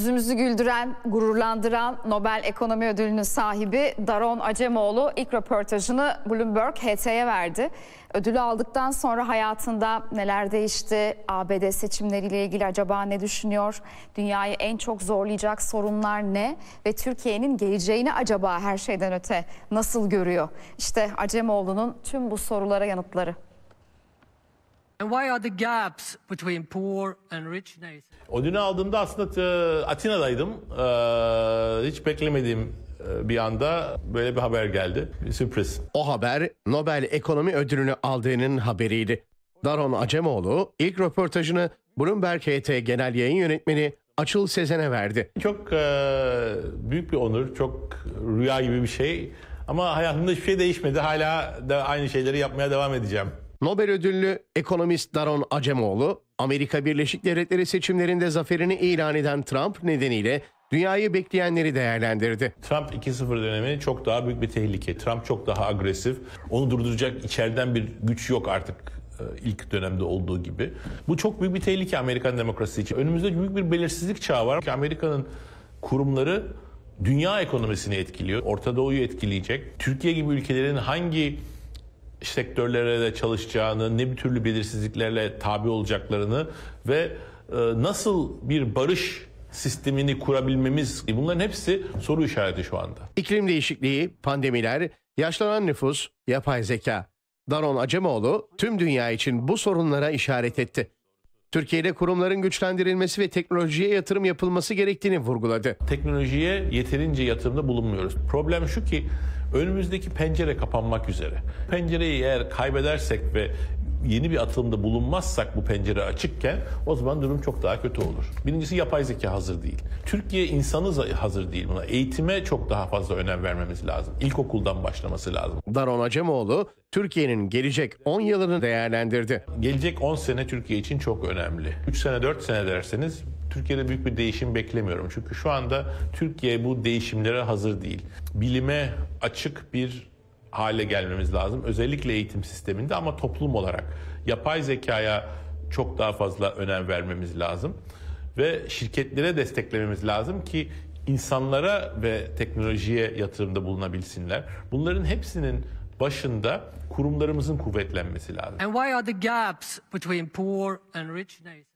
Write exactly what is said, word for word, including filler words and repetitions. Yüzümüzü güldüren, gururlandıran Nobel Ekonomi Ödülü'nün sahibi Daron Acemoğlu ilk röportajını Bloomberg H T'ye verdi. Ödülü aldıktan sonra hayatında neler değişti? A B D seçimleriyle ilgili acaba ne düşünüyor? Dünyayı en çok zorlayacak sorunlar ne? Ve Türkiye'nin geleceğini acaba her şeyden öte nasıl görüyor? İşte Acemoğlu'nun tüm bu sorulara yanıtları. Ödülü aldığımda aslında Atina'daydım. Ee, hiç beklemediğim bir anda böyle bir haber geldi. Bir sürpriz. O haber Nobel Ekonomi Ödülünü aldığının haberiydi. Daron Acemoğlu ilk röportajını Bloomberg H T Genel Yayın Yönetmeni Açıl Sezen'e verdi. Çok e, büyük bir onur, çok rüya gibi bir şey. Ama hayatımda hiçbir şey değişmedi. Hala da aynı şeyleri yapmaya devam edeceğim. Nobel ödüllü ekonomist Daron Acemoğlu, Amerika Birleşik Devletleri seçimlerinde zaferini ilan eden Trump nedeniyle dünyayı bekleyenleri değerlendirdi. Trump iki nokta sıfır dönemi çok daha büyük bir tehlike. Trump çok daha agresif. Onu durduracak içeriden bir güç yok artık ilk dönemde olduğu gibi. Bu çok büyük bir tehlike Amerikan demokrasisi için. Önümüzde büyük bir belirsizlik çağı var. Amerika'nın kurumları dünya ekonomisini etkiliyor. Orta Doğu'yu etkileyecek. Türkiye gibi ülkelerin hangi sektörlere de çalışacağını, ne bir türlü belirsizliklerle tabi olacaklarını ve nasıl bir barış sistemini kurabilmemiz, bunların hepsi soru işareti şu anda. İklim değişikliği, pandemiler, yaşlanan nüfus, yapay zeka. Daron Acemoğlu tüm dünya için bu sorunlara işaret etti. Türkiye'de kurumların güçlendirilmesi ve teknolojiye yatırım yapılması gerektiğini vurguladı. Teknolojiye yeterince yatırımda bulunmuyoruz. Problem şu ki önümüzdeki pencere kapanmak üzere. Pencereyi eğer kaybedersek ve yeni bir atılımda bulunmazsak bu pencere açıkken o zaman durum çok daha kötü olur. Birincisi yapay zeka hazır değil. Türkiye insanı hazır değil buna. Eğitime çok daha fazla önem vermemiz lazım. İlkokuldan başlaması lazım. Daron Acemoğlu Türkiye'nin gelecek on yılını değerlendirdi. Gelecek on sene Türkiye için çok önemli. üç sene dört sene derseniz Türkiye'de büyük bir değişim beklemiyorum. Çünkü şu anda Türkiye bu değişimlere hazır değil. Bilime açık bir hale gelmemiz lazım. Özellikle eğitim sisteminde ama toplum olarak yapay zekaya çok daha fazla önem vermemiz lazım. Ve şirketlere desteklememiz lazım ki insanlara ve teknolojiye yatırımda bulunabilsinler. Bunların hepsinin başında kurumlarımızın kuvvetlenmesi lazım. And why are the gaps between poor and rich nations?